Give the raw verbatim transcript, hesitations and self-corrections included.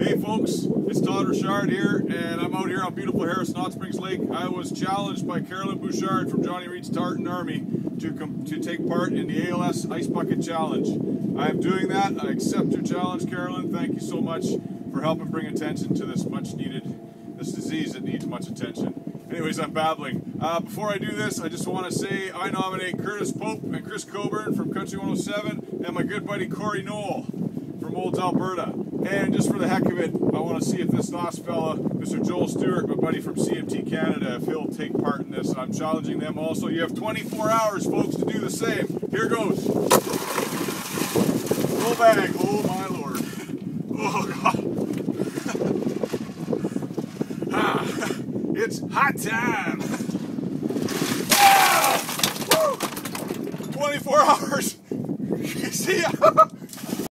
Hey folks, it's Todd Richard here, and I'm out here on beautiful Harrison Hot Springs Lake. I was challenged by Carolyn Bouchard from Johnny Reed's Tartan Army to come to take part in the A L S Ice Bucket Challenge. I am doing that. I accept your challenge, Carolyn. Thank you so much for helping bring attention to this much needed, this disease that needs much attention. Anyways, I'm babbling. Uh, before I do this, I just want to say I nominate Curtis Pope and Chris Coburn from Country one oh seven, and my good buddy Corey Noel from Olds, Alberta. And just for the heck of it, I want to see if this last fella, Mister Joel Stewart, my buddy from C M T Canada, if he'll take part in this. I'm challenging them also. You have twenty-four hours, folks, to do the same. Here goes. Roll bag. Oh, my Lord. Oh, God. Ah, it's hot time. Ah! Woo! twenty-four hours.